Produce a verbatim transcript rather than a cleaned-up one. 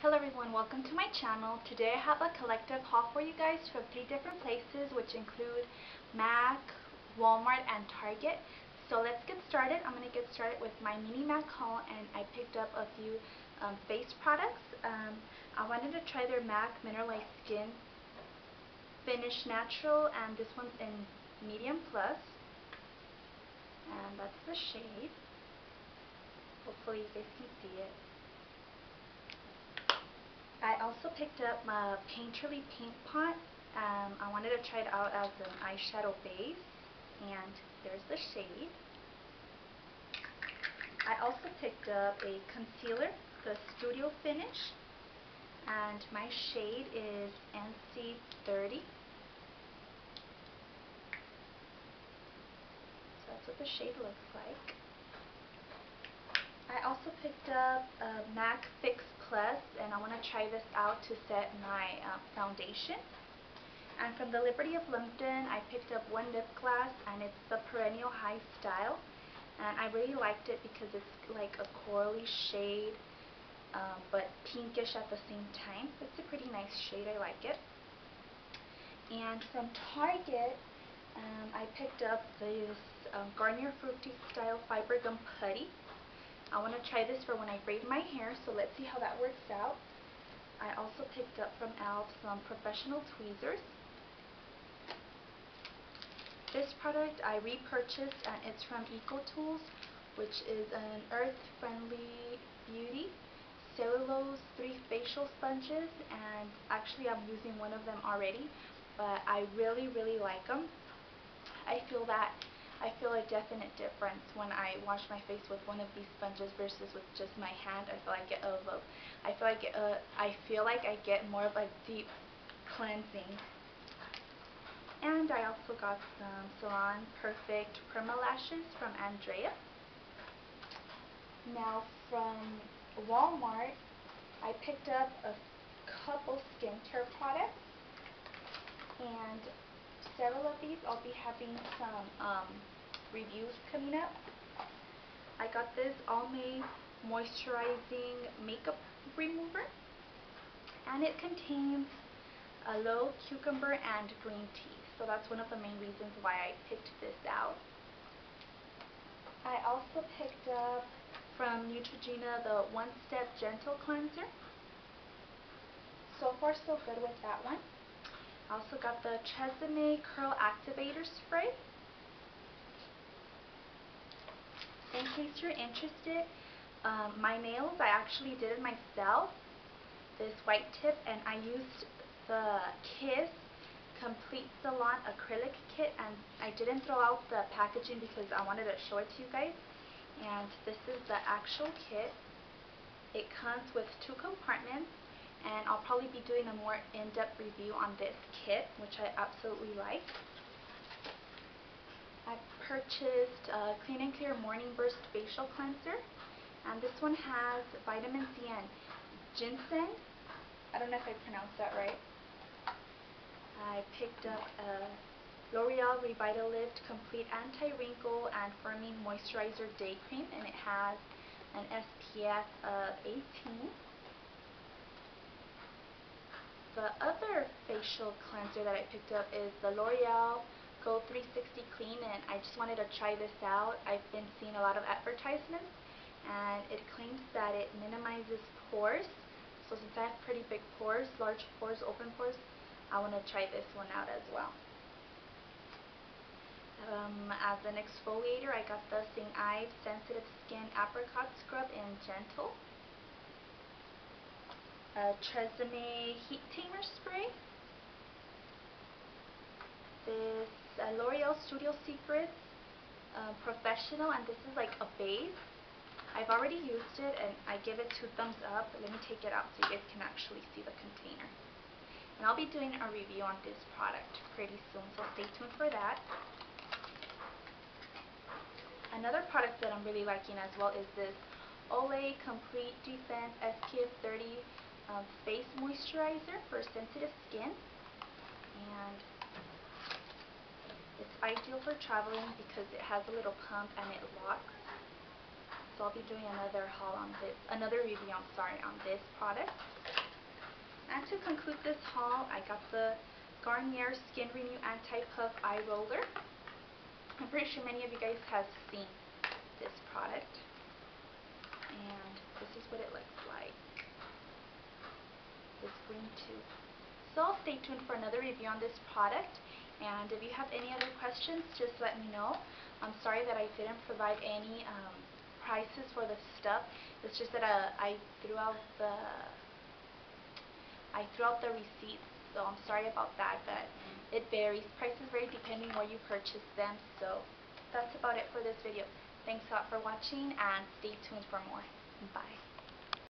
Hello everyone, welcome to my channel. Today I have a collective haul for you guys from three different places, which include MAC, Walmart, and Target. So let's get started. I'm going to get started with my mini MAC haul, and I picked up a few um, face products. Um, I wanted to try their MAC Mineralize Skin Finish Natural, and this one's in Medium Plus. And that's the shade. Hopefully you guys can see it. I also picked up my Painterly Paint Pot. Um, I wanted to try it out as an eyeshadow base, and there's the shade. I also picked up a concealer, the Studio Finish, and my shade is N C thirty. So that's what the shade looks like. I also picked up a MAC Fix Plus, and I want to try this out to set my uh, foundation. And from the Liberty of London, I picked up one lip glass, and it's the Perennial High Style. And I really liked it because it's like a corally shade, uh, but pinkish at the same time. It's a pretty nice shade, I like it. And from Target, um, I picked up this um, Garnier Fructis Style Fiber Gum Putty. I want to try this for when I braid my hair, so let's see how that works out. I also picked up from Elf some professional tweezers. This product I repurchased, and it's from EcoTools, which is an earth-friendly beauty cellulose three facial sponges, and actually I'm using one of them already, but I really, really like them. I feel that I feel a definite difference when I wash my face with one of these sponges versus with just my hand. I feel I get a little, I feel like uh, I feel like I get more of a deep cleansing. And I also got some Salon Perfect Perma Lashes from Andrea. Now from Walmart, I picked up a couple skincare products, and several of these I'll be having some um, reviews coming up. I got this Almay Moisturizing Makeup Remover, and it contains aloe, cucumber, and green tea. So that's one of the main reasons why I picked this out. I also picked up from Neutrogena the One Step Gentle Cleanser. So far so good with that one. I also got the Chesame Curl Activator Spray. In case you're interested, um, my nails I actually did it myself, this white tip, and I used the Kiss Complete Salon Acrylic Kit, and I didn't throw out the packaging because I wanted to show it to you guys. And this is the actual kit. It comes with two compartments, and I'll probably be doing a more in-depth review on this kit, which I absolutely like. I purchased uh, Clean and Clear Morning Burst Facial Cleanser, and this one has vitamin C and ginseng. I don't know if I pronounced that right. I picked up a L'Oreal Revitalift Complete Anti-Wrinkle and Firming Moisturizer Day Cream, and it has an S P F of eighteen. The other facial cleanser that I picked up is the L'Oreal Go three sixty Clean, and I just wanted to try this out. I've been seeing a lot of advertisements, and it claims that it minimizes pores. So since I have pretty big pores, large pores, open pores, I want to try this one out as well. Um, as an exfoliator, I got the Saint Ives Sensitive Skin Apricot Scrub in Gentle. A Tresemme Heat Tamer Spray, this uh, L'Oreal Studio Secrets uh, Professional, and this is like a base. I've already used it, and I give it two thumbs up. Let me take it out so you guys can actually see the container. And I'll be doing a review on this product pretty soon, so stay tuned for that. Another product that I'm really liking as well is this Olay Complete Defense S P F thirty um, Face Moisturizer for sensitive skin, and it's ideal for traveling because it has a little pump and it locks. so I'll be doing another haul on this, another review, I'm sorry, on this product. And to conclude this haul, I got the Garnier Skin Renew Anti-Puff Eye Roller. I'm pretty sure many of you guys have seen this product. And this is what it looks like. This green tube. So stay tuned for another review on this product. And if you have any other questions, just let me know. I'm sorry that I didn't provide any um, prices for the stuff. It's just that uh, I threw out the I threw out the receipts, so I'm sorry about that. But it varies. Prices vary depending where you purchase them. So that's about it for this video. Thanks a lot for watching, and stay tuned for more. Bye.